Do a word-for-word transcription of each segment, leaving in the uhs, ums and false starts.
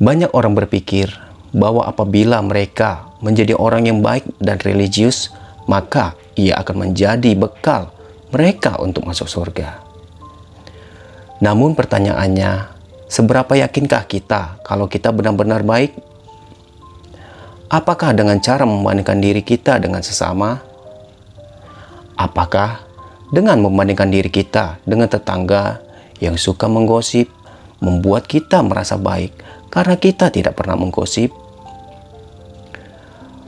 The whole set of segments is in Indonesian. Banyak orang berpikir bahwa apabila mereka menjadi orang yang baik dan religius, maka ia akan menjadi bekal mereka untuk masuk surga. Namun pertanyaannya, seberapa yakinkah kita kalau kita benar-benar baik? Apakah dengan cara membandingkan diri kita dengan sesama? Apakah dengan membandingkan diri kita dengan tetangga yang suka menggosip, membuat kita merasa baik karena kita tidak pernah menggosip?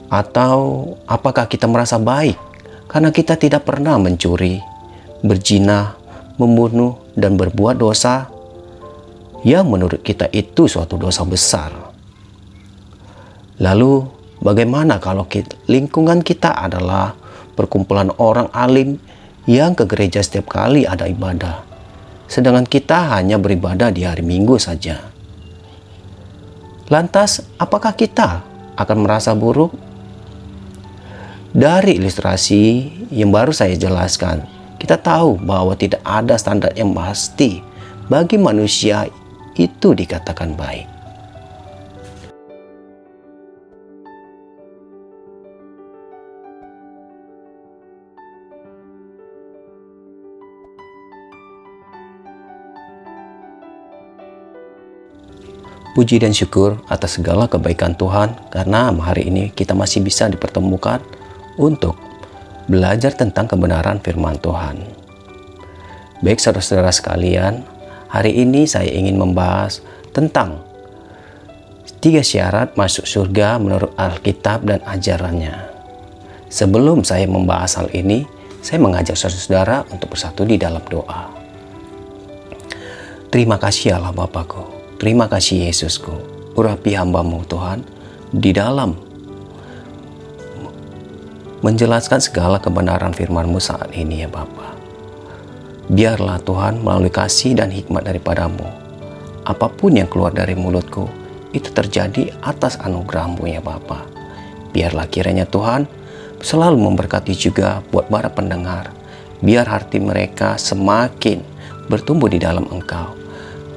Atau apakah kita merasa baik karena kita tidak pernah mencuri, berzina, membunuh, dan berbuat dosa yang menurut kita itu suatu dosa besar? Lalu bagaimana kalau lingkungan kita adalah perkumpulan orang alim yang ke gereja setiap kali ada ibadah, sedangkan kita hanya beribadah di hari Minggu saja? Lantas, apakah kita akan merasa buruk? Dari ilustrasi yang baru saya jelaskan, kita tahu bahwa tidak ada standar yang pasti bagi manusia itu dikatakan baik. Puji dan syukur atas segala kebaikan Tuhan, karena hari ini kita masih bisa dipertemukan untuk belajar tentang kebenaran firman Tuhan. Baik saudara-saudara sekalian, hari ini saya ingin membahas tentang tiga syarat masuk surga menurut Alkitab dan ajarannya. Sebelum saya membahas hal ini, saya mengajak saudara-saudara untuk bersatu di dalam doa. Terima kasih Allah Bapakku. Terima kasih Yesusku, urapi hamba-Mu Tuhan, di dalam menjelaskan segala kebenaran firman-Mu saat ini ya Bapa. Biarlah Tuhan melalui kasih dan hikmat daripada-Mu, apapun yang keluar dari mulutku, itu terjadi atas anugerah-Mu ya Bapa. Biarlah kiranya Tuhan selalu memberkati juga buat para pendengar, biar hati mereka semakin bertumbuh di dalam Engkau.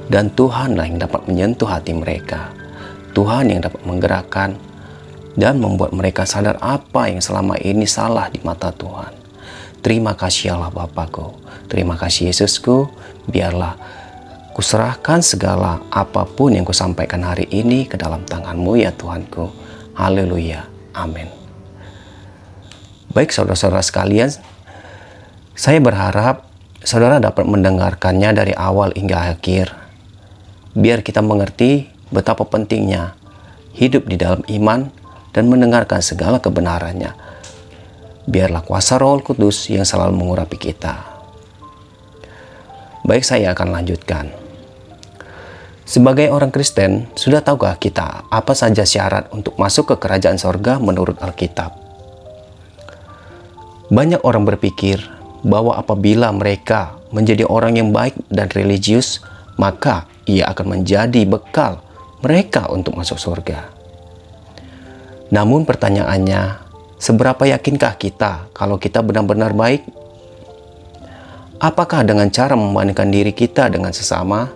Dan Tuhanlah yang dapat menyentuh hati mereka. Tuhan yang dapat menggerakkan dan membuat mereka sadar apa yang selama ini salah di mata Tuhan. Terima kasih Allah Bapakku. Terima kasih Yesusku. Biarlah kuserahkan segala apapun yang kusampaikan hari ini ke dalam tangan-Mu ya Tuhanku. Haleluya. Amin. Baik saudara-saudara sekalian, saya berharap saudara dapat mendengarkannya dari awal hingga akhir, biar kita mengerti betapa pentingnya hidup di dalam iman dan mendengarkan segala kebenarannya. Biarlah kuasa Roh Kudus yang selalu mengurapi kita. Baik, saya akan lanjutkan. Sebagai orang Kristen, sudah tahukah kita apa saja syarat untuk masuk ke kerajaan sorga menurut Alkitab? Banyak orang berpikir bahwa apabila mereka menjadi orang yang baik dan religius, maka ia akan menjadi bekal mereka untuk masuk surga. Namun pertanyaannya, seberapa yakinkah kita kalau kita benar-benar baik? Apakah dengan cara membandingkan diri kita dengan sesama?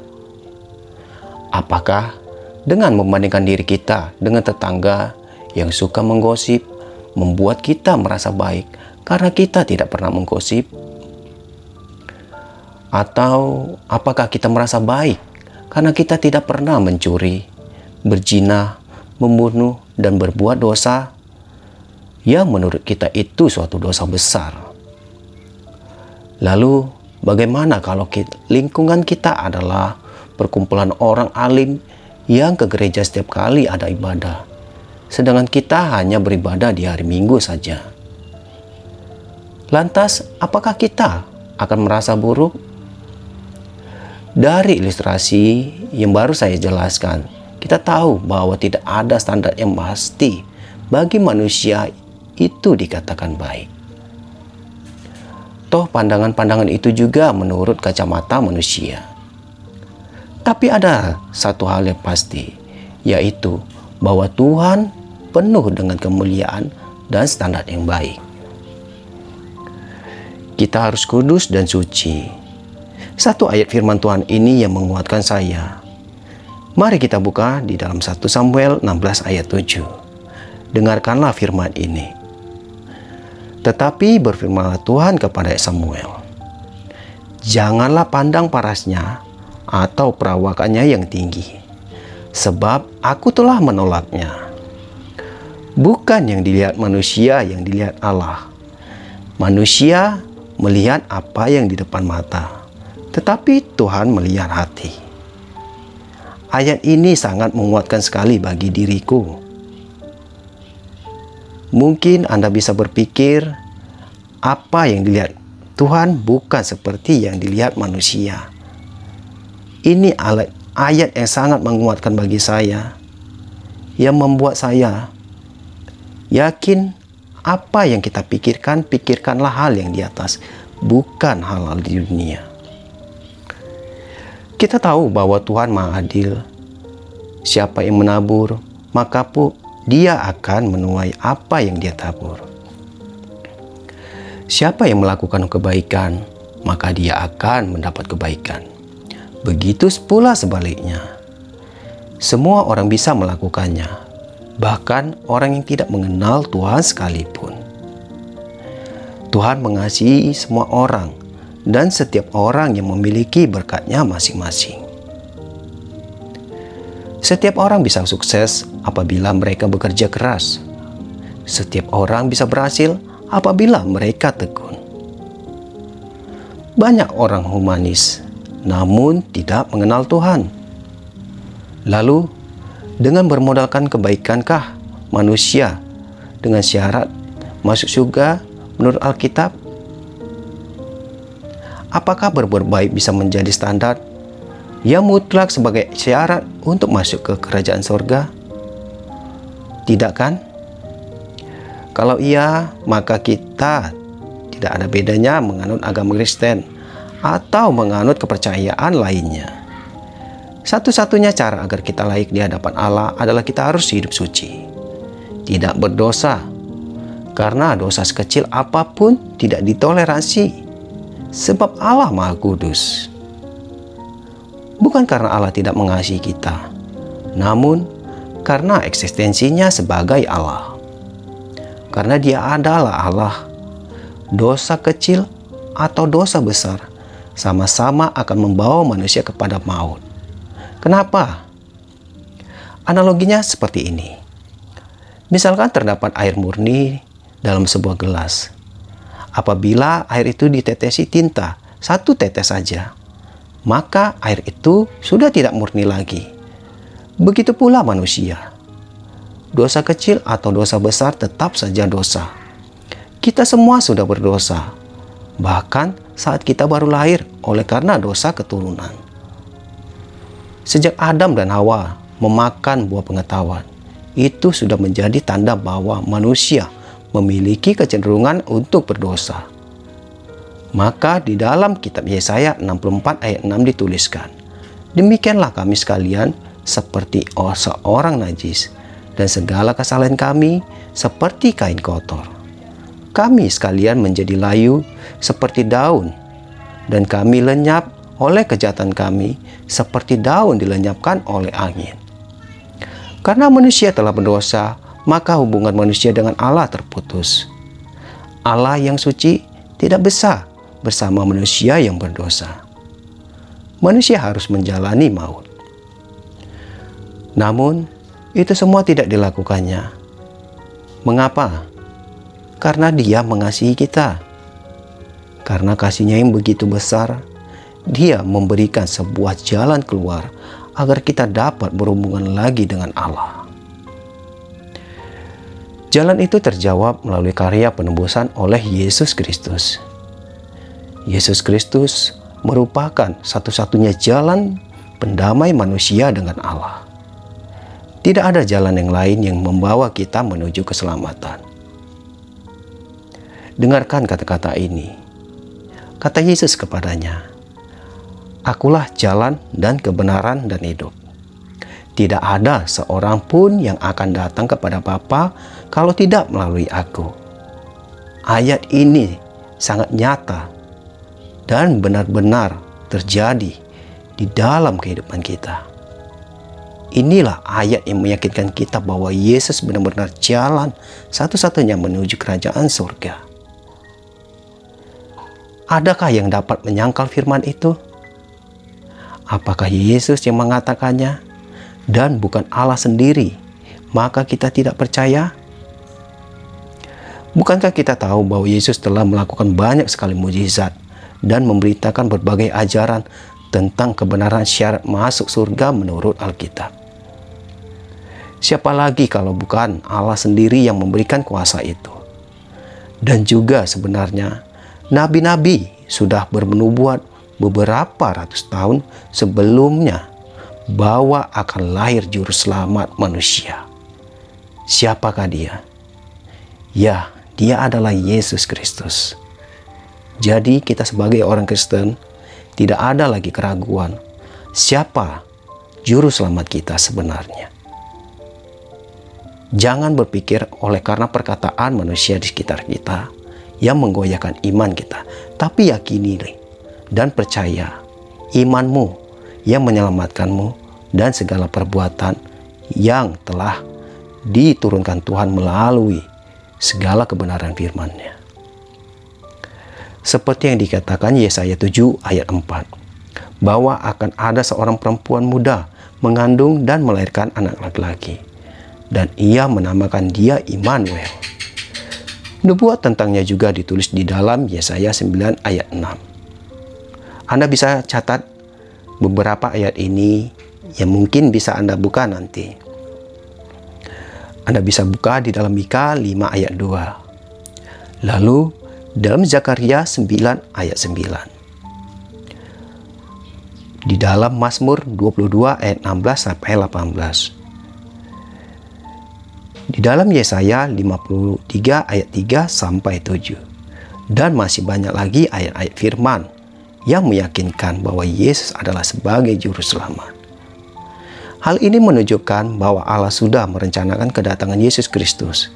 Apakah dengan membandingkan diri kita dengan tetangga yang suka menggosip, membuat kita merasa baik karena kita tidak pernah menggosip? Atau apakah kita merasa baik karena kita tidak pernah mencuri, berzina, membunuh, dan berbuat dosa yang menurut kita itu suatu dosa besar? Lalu bagaimana kalau lingkungan kita adalah perkumpulan orang alim yang ke gereja setiap kali ada ibadah, sedangkan kita hanya beribadah di hari Minggu saja? Lantas, apakah kita akan merasa buruk? Dari ilustrasi yang baru saya jelaskan, kita tahu bahwa tidak ada standar yang pasti bagi manusia itu dikatakan baik. Toh pandangan-pandangan itu juga menurut kacamata manusia. Tapi ada satu hal yang pasti, yaitu bahwa Tuhan penuh dengan kemuliaan dan standar yang baik. Kita harus kudus dan suci. Satu ayat firman Tuhan ini yang menguatkan saya. Mari kita buka di dalam satu Samuel enam belas ayat tujuh. Dengarkanlah firman ini. Tetapi berfirmanlah Tuhan kepada Samuel, janganlah pandang parasnya atau perawakannya yang tinggi, sebab aku telah menolaknya. Bukan yang dilihat manusia yang dilihat Allah. Manusia melihat apa yang di depan mata, tetapi Tuhan melihat hati. Ayat ini sangat menguatkan sekali bagi diriku. Mungkin Anda bisa berpikir, apa yang dilihat Tuhan bukan seperti yang dilihat manusia. Ini ayat yang sangat menguatkan bagi saya, yang membuat saya yakin apa yang kita pikirkan, pikirkanlah hal yang di atas, bukan hal-hal di dunia. Kita tahu bahwa Tuhan Maha Adil. Siapa yang menabur, maka pun Dia akan menuai apa yang dia tabur. Siapa yang melakukan kebaikan, maka dia akan mendapat kebaikan. Begitu pula sebaliknya. Semua orang bisa melakukannya, bahkan orang yang tidak mengenal Tuhan sekalipun. Tuhan mengasihi semua orang, dan setiap orang yang memiliki berkatnya masing-masing. Setiap orang bisa sukses apabila mereka bekerja keras. Setiap orang bisa berhasil apabila mereka tekun. Banyak orang humanis, namun tidak mengenal Tuhan. Lalu, dengan bermodalkan kebaikankah manusia dengan syarat masuk surga menurut Alkitab? Apakah berbuat baik bisa menjadi standar yang mutlak sebagai syarat untuk masuk ke kerajaan sorga? Tidak kan? Kalau iya, maka kita tidak ada bedanya menganut agama Kristen atau menganut kepercayaan lainnya. Satu-satunya cara agar kita layak di hadapan Allah adalah kita harus hidup suci, tidak berdosa, karena dosa sekecil apapun tidak ditoleransi, sebab Allah Maha Kudus. Bukan karena Allah tidak mengasihi kita, namun karena eksistensinya sebagai Allah. Karena Dia adalah Allah, dosa kecil atau dosa besar sama-sama akan membawa manusia kepada maut. Kenapa? Analoginya seperti ini. Misalkan terdapat air murni dalam sebuah gelas. Apabila air itu ditetesi tinta, satu tetes saja, maka air itu sudah tidak murni lagi. Begitu pula manusia. Dosa kecil atau dosa besar tetap saja dosa. Kita semua sudah berdosa, bahkan saat kita baru lahir, oleh karena dosa keturunan. Sejak Adam dan Hawa memakan buah pengetahuan, itu sudah menjadi tanda bahwa manusia memiliki kecenderungan untuk berdosa. Maka di dalam kitab Yesaya enam puluh empat ayat enam dituliskan, demikianlah kami sekalian seperti seorang najis, dan segala kesalahan kami seperti kain kotor. Kami sekalian menjadi layu seperti daun, dan kami lenyap oleh kejahatan kami seperti daun dilenyapkan oleh angin. Karena manusia telah berdosa, maka hubungan manusia dengan Allah terputus. Allah yang suci tidak bisa bersama manusia yang berdosa. Manusia harus menjalani maut. Namun, itu semua tidak dilakukannya. Mengapa? Karena Dia mengasihi kita. Karena kasih-Nya yang begitu besar, Dia memberikan sebuah jalan keluar agar kita dapat berhubungan lagi dengan Allah. Jalan itu terjawab melalui karya penebusan oleh Yesus Kristus. Yesus Kristus merupakan satu-satunya jalan pendamai manusia dengan Allah. Tidak ada jalan yang lain yang membawa kita menuju keselamatan. Dengarkan kata-kata ini. Kata Yesus kepadanya, "Akulah jalan dan kebenaran dan hidup. Tidak ada seorang pun yang akan datang kepada Bapa kalau tidak melalui Aku." Ayat ini sangat nyata dan benar-benar terjadi di dalam kehidupan kita. Inilah ayat yang meyakinkan kita bahwa Yesus benar-benar jalan satu-satunya menuju kerajaan surga. Adakah yang dapat menyangkal firman itu? Apakah Yesus yang mengatakannya dan bukan Allah sendiri, maka kita tidak percaya? Bukankah kita tahu bahwa Yesus telah melakukan banyak sekali mujizat dan memberitakan berbagai ajaran tentang kebenaran syarat masuk surga menurut Alkitab? Siapa lagi kalau bukan Allah sendiri yang memberikan kuasa itu? Dan juga sebenarnya nabi-nabi sudah bernubuat beberapa ratus tahun sebelumnya bahwa akan lahir juru selamat manusia. Siapakah dia? Ya, dia adalah Yesus Kristus. Jadi kita sebagai orang Kristen tidak ada lagi keraguan siapa juru selamat kita sebenarnya. Jangan berpikir oleh karena perkataan manusia di sekitar kita yang menggoyahkan iman kita, tapi yakini dan percaya imanmu yang menyelamatkanmu dan segala perbuatan yang telah diturunkan Tuhan melalui segala kebenaran firman-Nya. Seperti yang dikatakan Yesaya tujuh ayat empat, bahwa akan ada seorang perempuan muda mengandung dan melahirkan anak laki-laki, dan ia menamakan dia Immanuel. Nubuat tentangnya juga ditulis di dalam Yesaya sembilan ayat enam. Anda bisa catat beberapa ayat ini yang mungkin bisa Anda buka nanti. Anda bisa buka di dalam Mika lima ayat dua. Lalu dalam Zakaria sembilan ayat sembilan. Di dalam Mazmur dua puluh dua ayat enam belas sampai delapan belas. Di dalam Yesaya lima puluh tiga ayat tiga sampai tujuh. Dan masih banyak lagi ayat-ayat firman yang meyakinkan bahwa Yesus adalah sebagai juru selamat. Hal ini menunjukkan bahwa Allah sudah merencanakan kedatangan Yesus Kristus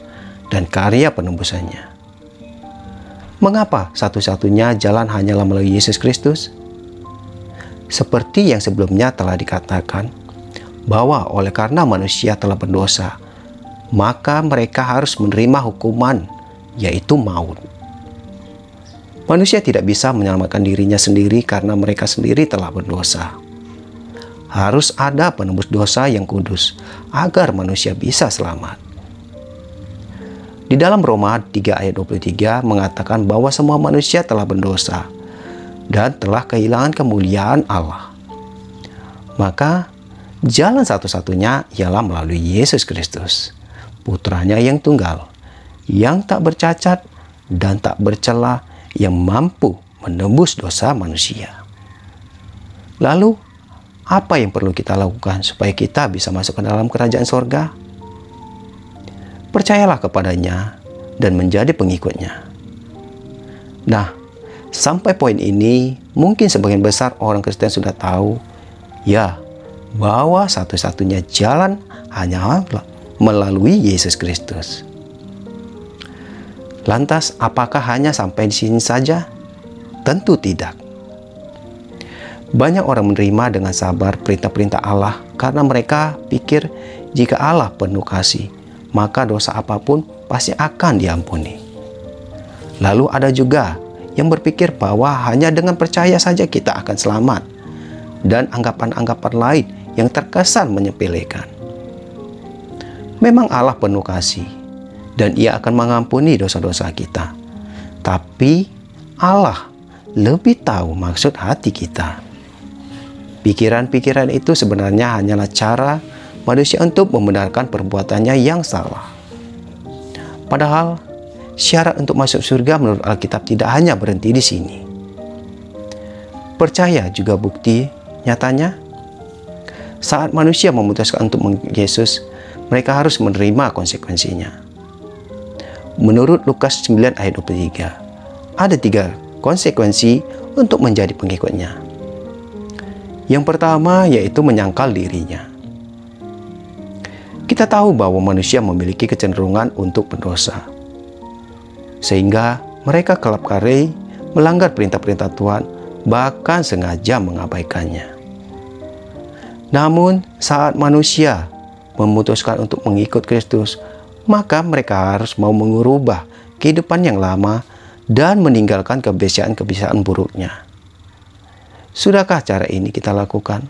dan karya penembusannya. Mengapa satu-satunya jalan hanyalah melalui Yesus Kristus? Seperti yang sebelumnya telah dikatakan, bahwa oleh karena manusia telah berdosa, maka mereka harus menerima hukuman, yaitu maut. Manusia tidak bisa menyelamatkan dirinya sendiri karena mereka sendiri telah berdosa. Harus ada penebus dosa yang kudus agar manusia bisa selamat. Di dalam Roma tiga ayat dua puluh tiga mengatakan bahwa semua manusia telah berdosa dan telah kehilangan kemuliaan Allah. Maka jalan satu-satunya ialah melalui Yesus Kristus, putranya yang tunggal, yang tak bercacat dan tak bercela, yang mampu menembus dosa manusia. Lalu, apa yang perlu kita lakukan supaya kita bisa masuk ke dalam kerajaan surga? Percayalah kepadanya dan menjadi pengikutnya. Nah, sampai poin ini, mungkin sebagian besar orang Kristen sudah tahu, ya, bahwa satu-satunya jalan hanya melalui Yesus Kristus. Lantas, apakah hanya sampai di sini saja? Tentu tidak. Banyak orang menerima dengan sabar perintah-perintah Allah karena mereka pikir jika Allah penuh kasih, maka dosa apapun pasti akan diampuni. Lalu ada juga yang berpikir bahwa hanya dengan percaya saja kita akan selamat, dan anggapan-anggapan lain yang terkesan menyepelekan. Memang Allah penuh kasih, dan Ia akan mengampuni dosa-dosa kita. Tapi Allah lebih tahu maksud hati kita. Pikiran-pikiran itu sebenarnya hanyalah cara manusia untuk membenarkan perbuatannya yang salah. Padahal, syarat untuk masuk surga menurut Alkitab tidak hanya berhenti di sini. Percaya juga bukti nyatanya. Saat manusia memutuskan untuk mengikuti Yesus, mereka harus menerima konsekuensinya. Menurut Lukas sembilan ayat dua puluh tiga, ada tiga konsekuensi untuk menjadi pengikutnya. Yang pertama yaitu menyangkal dirinya. Kita tahu bahwa manusia memiliki kecenderungan untuk berdosa, sehingga mereka kelap kari melanggar perintah-perintah Tuhan, bahkan sengaja mengabaikannya. Namun, saat manusia memutuskan untuk mengikut Kristus, maka mereka harus mau mengubah kehidupan yang lama dan meninggalkan kebiasaan-kebiasaan buruknya. Sudahkah cara ini kita lakukan?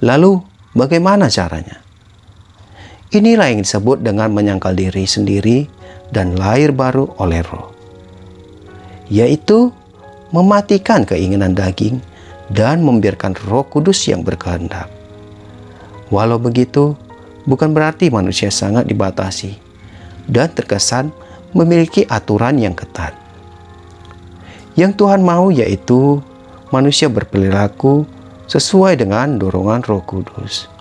Lalu, bagaimana caranya? Inilah yang disebut dengan menyangkal diri sendiri dan lahir baru oleh Roh, yaitu mematikan keinginan daging dan membiarkan Roh Kudus yang berkehendak. Walau begitu, bukan berarti manusia sangat dibatasi dan terkesan memiliki aturan yang ketat. Yang Tuhan mau yaitu manusia berperilaku sesuai dengan dorongan Roh Kudus.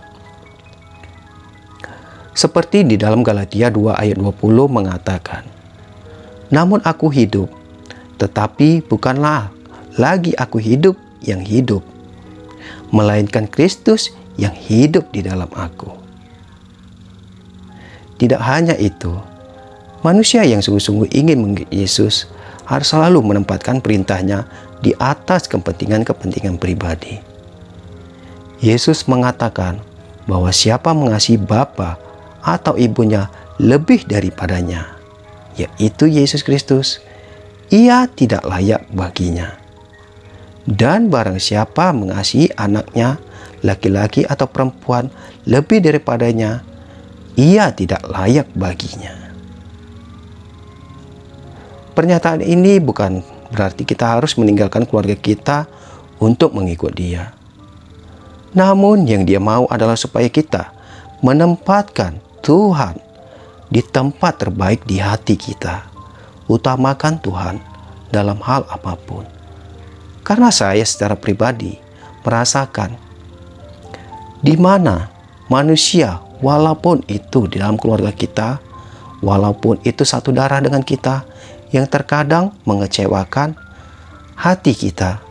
Seperti di dalam Galatia dua ayat dua puluh mengatakan, "Namun aku hidup, tetapi bukanlah lagi aku hidup yang hidup, melainkan Kristus yang hidup di dalam aku." Tidak hanya itu, manusia yang sungguh-sungguh ingin mengikuti Yesus harus selalu menempatkan perintahnya di atas kepentingan-kepentingan pribadi. Yesus mengatakan bahwa siapa mengasihi Bapa atau ibunya lebih daripadanya, yaitu Yesus Kristus, ia tidak layak baginya. Dan barang siapa mengasihi anaknya, laki-laki atau perempuan lebih daripadanya, ia tidak layak baginya. Pernyataan ini bukan berarti kita harus meninggalkan keluarga kita untuk mengikut Dia. Namun yang Dia mau adalah supaya kita menempatkan Tuhan di tempat terbaik di hati kita. Utamakan Tuhan dalam hal apapun. Karena saya secara pribadi merasakan di mana manusia, walaupun itu di dalam keluarga kita, walaupun itu satu darah dengan kita, yang terkadang mengecewakan hati kita.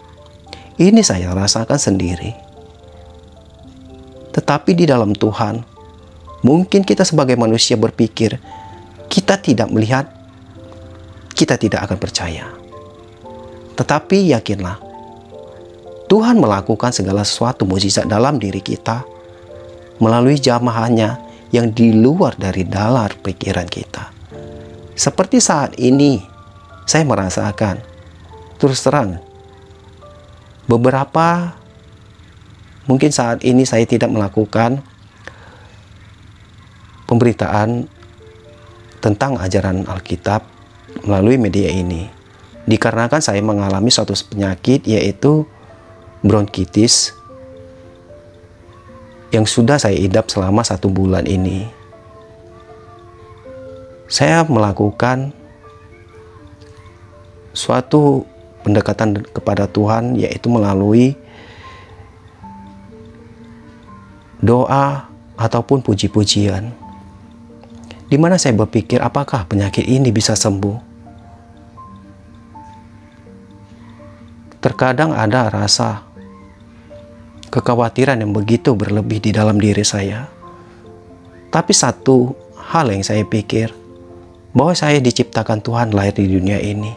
Ini saya rasakan sendiri. Tetapi di dalam Tuhan, mungkin kita sebagai manusia berpikir, kita tidak melihat, kita tidak akan percaya. Tetapi yakinlah, Tuhan melakukan segala sesuatu mukjizat dalam diri kita melalui jamahannya yang di luar dari nalar pikiran kita. Seperti saat ini, saya merasakan, terus terang, beberapa, mungkin saat ini saya tidak melakukan pemberitaan tentang ajaran Alkitab melalui media ini dikarenakan saya mengalami suatu penyakit, yaitu bronkitis yang sudah saya idap selama satu bulan ini. Saya melakukan suatu pendekatan kepada Tuhan, yaitu melalui doa ataupun puji-pujian, di mana saya berpikir apakah penyakit ini bisa sembuh. Terkadang ada rasa kekhawatiran yang begitu berlebih di dalam diri saya. Tapi satu hal yang saya pikir, bahwa saya diciptakan Tuhan lahir di dunia ini.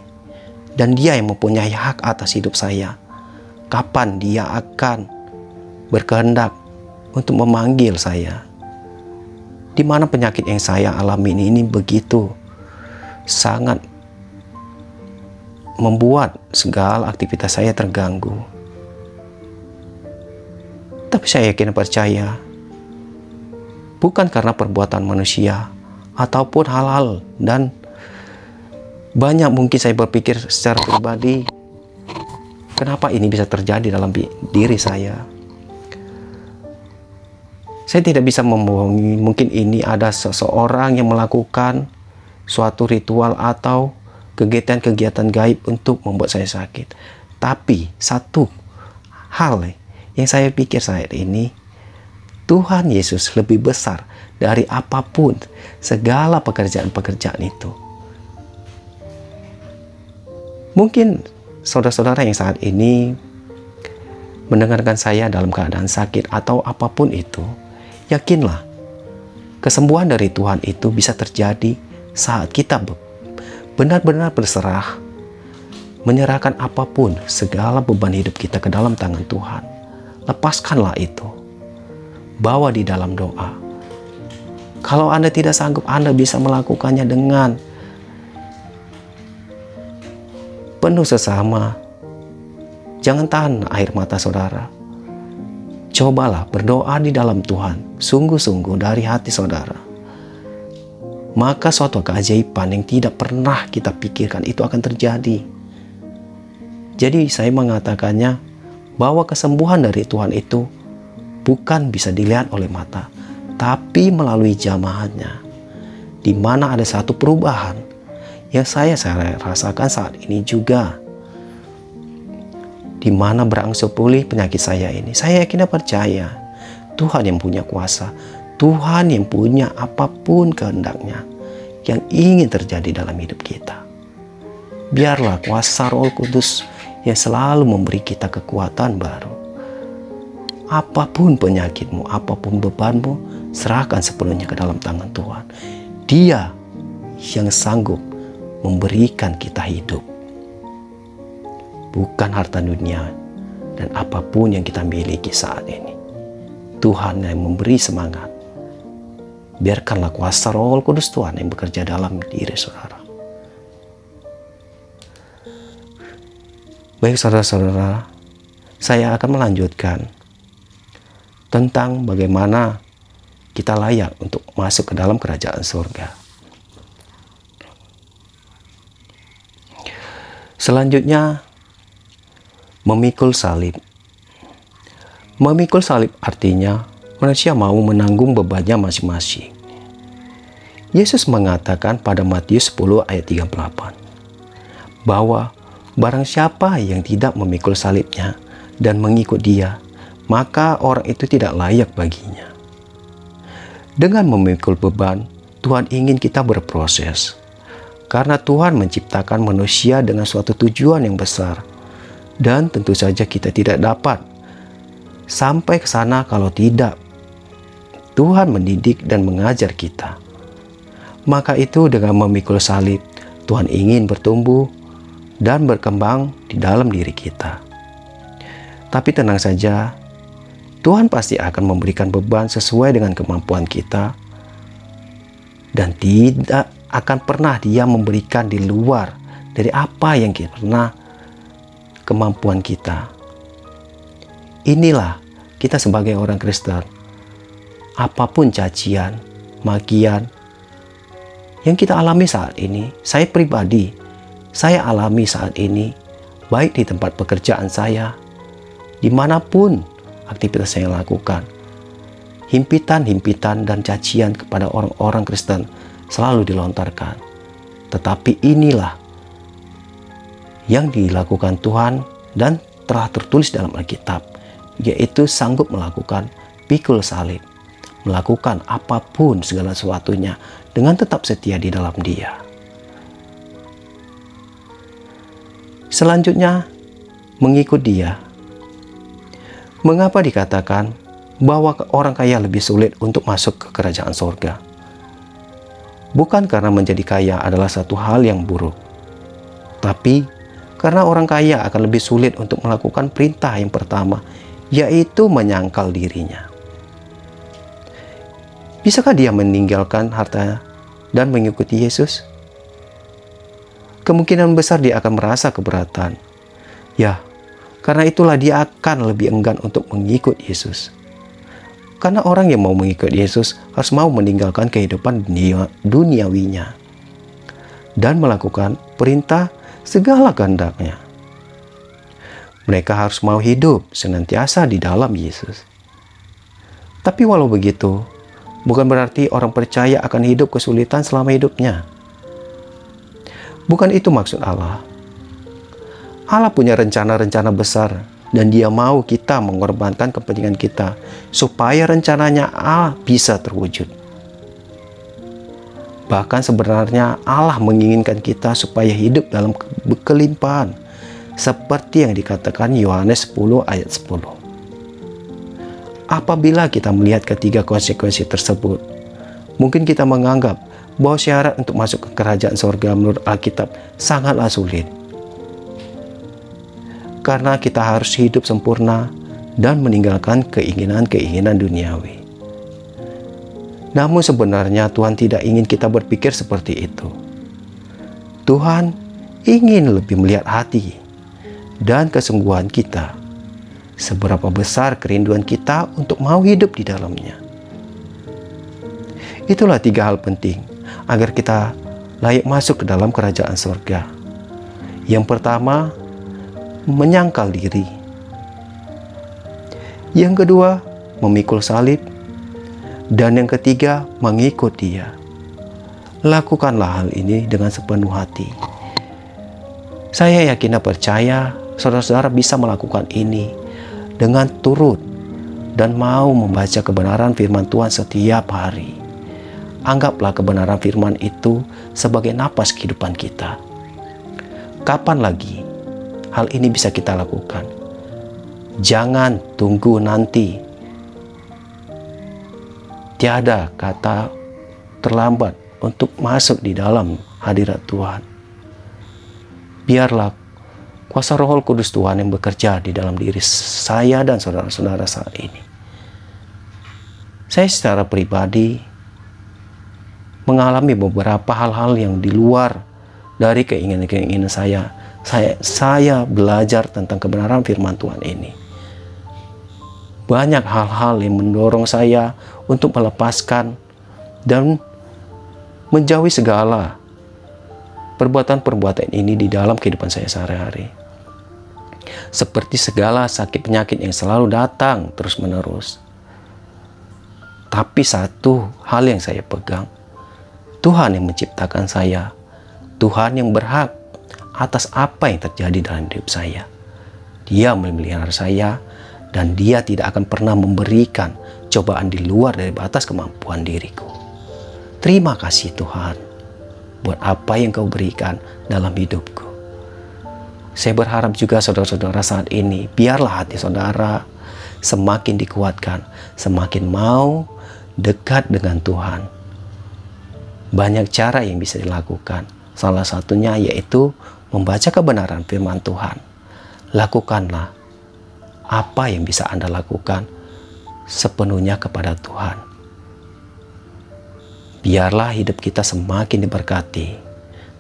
Dan Dia yang mempunyai hak atas hidup saya. Kapan Dia akan berkehendak untuk memanggil saya. Di mana penyakit yang saya alami ini, ini begitu sangat membuat segala aktivitas saya terganggu. Tapi saya yakin percaya, bukan karena perbuatan manusia ataupun hal-hal, dan banyak mungkin saya berpikir secara pribadi, kenapa ini bisa terjadi dalam diri saya. Saya tidak bisa membohongi, mungkin ini ada seseorang yang melakukan suatu ritual atau kegiatan-kegiatan gaib untuk membuat saya sakit. Tapi satu hal yang saya pikir saat ini, Tuhan Yesus lebih besar dari apapun segala pekerjaan-pekerjaan itu. Mungkin saudara-saudara yang saat ini mendengarkan saya dalam keadaan sakit atau apapun itu, yakinlah, kesembuhan dari Tuhan itu bisa terjadi saat kita benar-benar berserah, menyerahkan apapun, segala beban hidup kita ke dalam tangan Tuhan. Lepaskanlah itu. bawa di dalam doa. Kalau Anda tidak sanggup, Anda bisa melakukannya dengan penuh sesama. Jangan tahan air mata saudara. Cobalah berdoa di dalam Tuhan, sungguh-sungguh dari hati saudara. Maka suatu keajaiban yang tidak pernah kita pikirkan itu akan terjadi. Jadi saya mengatakannya bahwa kesembuhan dari Tuhan itu bukan bisa dilihat oleh mata, tapi melalui jamahannya, di mana ada satu perubahan yang saya, saya rasakan saat ini juga, di mana berangsur pulih penyakit saya ini. Saya yakin dan percaya Tuhan yang punya kuasa, Tuhan yang punya apapun kehendaknya yang ingin terjadi dalam hidup kita. Biarlah kuasa Roh Kudus yang selalu memberi kita kekuatan baru. Apapun penyakitmu, apapun bebanmu, serahkan sepenuhnya ke dalam tangan Tuhan. Dia yang sanggup memberikan kita hidup, bukan harta dunia dan apapun yang kita miliki saat ini. Tuhan yang memberi semangat. Biarkanlah kuasa Roh Kudus Tuhan yang bekerja dalam diri saudara. Baik saudara-saudara, saya akan melanjutkan tentang bagaimana kita layak untuk masuk ke dalam kerajaan surga. Selanjutnya, memikul salib. Memikul salib artinya manusia mau menanggung bebannya masing-masing. Yesus mengatakan pada Matius sepuluh ayat tiga puluh delapan bahwa barang siapa yang tidak memikul salibnya dan mengikut Dia, maka orang itu tidak layak baginya. Dengan memikul beban, Tuhan ingin kita berproses. Karena Tuhan menciptakan manusia dengan suatu tujuan yang besar. Dan tentu saja kita tidak dapat sampai ke sana kalau tidak Tuhan mendidik dan mengajar kita. Maka itu dengan memikul salib, Tuhan ingin bertumbuh dan berkembang di dalam diri kita. Tapi tenang saja, Tuhan pasti akan memberikan beban sesuai dengan kemampuan kita dan tidak akan pernah Dia memberikan di luar dari apa yang kita pernah kemampuan kita. Inilah kita sebagai orang Kristen. Apapun cacian, makian yang kita alami saat ini, saya pribadi, saya alami saat ini, baik di tempat pekerjaan saya, dimanapun aktivitas yang lakukan, himpitan-himpitan dan cacian kepada orang-orang Kristen selalu dilontarkan. Tetapi inilah yang dilakukan Tuhan dan telah tertulis dalam Alkitab, yaitu sanggup melakukan pikul salib, melakukan apapun segala sesuatunya dengan tetap setia di dalam Dia. Selanjutnya, mengikut Dia. Mengapa dikatakan bahwa orang kaya lebih sulit untuk masuk ke kerajaan surga? Bukan karena menjadi kaya adalah satu hal yang buruk, tapi karena orang kaya akan lebih sulit untuk melakukan perintah yang pertama, yaitu menyangkal dirinya. Bisakah dia meninggalkan hartanya dan mengikuti Yesus? Kemungkinan besar dia akan merasa keberatan. Ya, karena itulah dia akan lebih enggan untuk mengikut Yesus. Karena orang yang mau mengikut Yesus harus mau meninggalkan kehidupan dunia, duniawinya dan melakukan perintah segala kehendaknya. Mereka harus mau hidup senantiasa di dalam Yesus. Tapi walau begitu, bukan berarti orang percaya akan hidup kesulitan selama hidupnya. Bukan itu maksud Allah. Allah punya rencana-rencana besar dan Dia mau kita mengorbankan kepentingan kita supaya rencananya Allah bisa terwujud. Bahkan sebenarnya Allah menginginkan kita supaya hidup dalam kelimpahan seperti yang dikatakan Yohanes sepuluh ayat sepuluh. Apabila kita melihat ketiga konsekuensi tersebut, mungkin kita menganggap bahwa syarat untuk masuk ke kerajaan surga menurut Alkitab sangatlah sulit. Karena kita harus hidup sempurna dan meninggalkan keinginan-keinginan duniawi. Namun sebenarnya Tuhan tidak ingin kita berpikir seperti itu. Tuhan ingin lebih melihat hati dan kesungguhan kita. Seberapa besar kerinduan kita untuk mau hidup di dalamnya. Itulah tiga hal penting agar kita layak masuk ke dalam kerajaan surga. Yang pertama, menyangkal diri. Yang kedua, memikul salib. Dan yang ketiga, mengikut Dia. Lakukanlah hal ini dengan sepenuh hati. Saya yakin dan percaya saudara-saudara bisa melakukan ini dengan turut dan mau membaca kebenaran firman Tuhan setiap hari. Anggaplah kebenaran firman itu sebagai napas kehidupan kita. Kapan lagi hal ini bisa kita lakukan? Jangan tunggu nanti. Tiada kata terlambat untuk masuk di dalam hadirat Tuhan. Biarlah kuasa Roh Kudus Tuhan yang bekerja di dalam diri saya dan saudara-saudara saat ini. Saya secara pribadi mengalami beberapa hal-hal yang di luar dari keinginan-keinginan saya. saya. Saya belajar tentang kebenaran firman Tuhan ini. Banyak hal-hal yang mendorong saya untuk melepaskan dan menjauhi segala perbuatan-perbuatan ini di dalam kehidupan saya sehari-hari. Seperti segala sakit penyakit yang selalu datang terus-menerus. Tapi satu hal yang saya pegang, Tuhan yang menciptakan saya, Tuhan yang berhak atas apa yang terjadi dalam hidup saya. Dia memelihara saya dan Dia tidak akan pernah memberikan cobaan di luar dari batas kemampuan diriku. Terima kasih Tuhan buat apa yang Kau berikan dalam hidupku. Saya berharap juga saudara-saudara saat ini, biarlah hati saudara semakin dikuatkan, semakin mau dekat dengan Tuhan. Banyak cara yang bisa dilakukan. Salah satunya yaitu membaca kebenaran firman Tuhan. Lakukanlah apa yang bisa Anda lakukan sepenuhnya kepada Tuhan. Biarlah hidup kita semakin diberkati.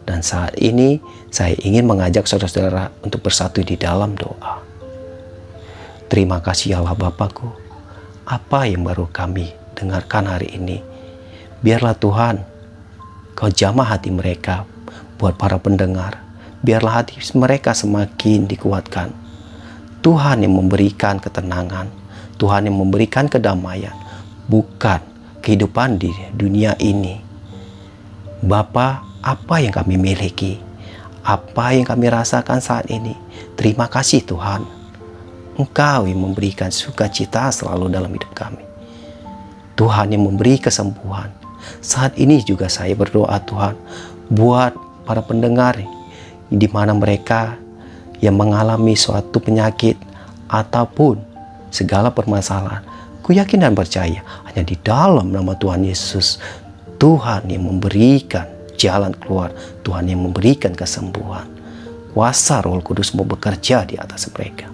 Dan saat ini saya ingin mengajak saudara-saudara untuk bersatu di dalam doa. Terima kasih Allah Bapakku. Apa yang baru kami dengarkan hari ini, biarlah Tuhan Kau jamah hati mereka. Buat para pendengar, biarlah hati mereka semakin dikuatkan. Tuhan yang memberikan ketenangan, Tuhan yang memberikan kedamaian, bukan kehidupan di dunia ini. Bapa, apa yang kami miliki, apa yang kami rasakan saat ini, terima kasih Tuhan. Engkau yang memberikan sukacita selalu dalam hidup kami. Tuhan yang memberi kesembuhan. Saat ini juga saya berdoa Tuhan buat para pendengar di mana mereka yang mengalami suatu penyakit ataupun segala permasalahan. Ku yakin dan percaya hanya di dalam nama Tuhan Yesus, Tuhan yang memberikan jalan keluar, Tuhan yang memberikan kesembuhan. Kuasa Roh Kudus-Mu bekerja di atas mereka.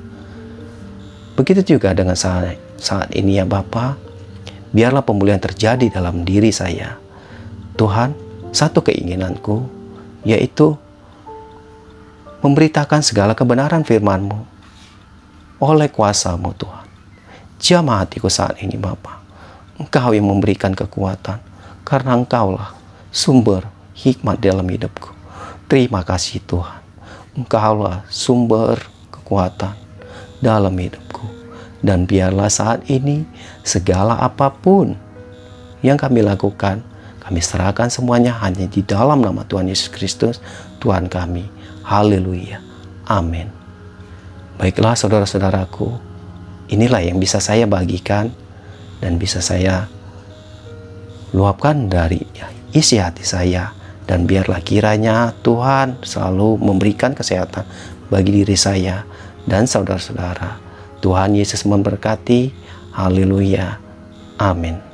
Begitu juga dengan saat, saat ini ya Bapa. Biarlah pemulihan terjadi dalam diri saya. Tuhan, satu keinginanku yaitu memberitakan segala kebenaran firman-Mu oleh kuasa-Mu Tuhan. Jamah hatiku saat ini Bapa. Engkau yang memberikan kekuatan, karena Engkaulah sumber hikmat dalam hidupku. Terima kasih Tuhan. Engkaulah sumber kekuatan dalam hidupku. Dan biarlah saat ini segala apapun yang kami lakukan, kami serahkan semuanya hanya di dalam nama Tuhan Yesus Kristus, Tuhan kami. Haleluya. Amin. Baiklah saudara-saudaraku, inilah yang bisa saya bagikan dan bisa saya luapkan dari isi hati saya. Dan biarlah kiranya Tuhan selalu memberikan kesehatan bagi diri saya dan saudara-saudara. Tuhan Yesus memberkati. Haleluya. Amin.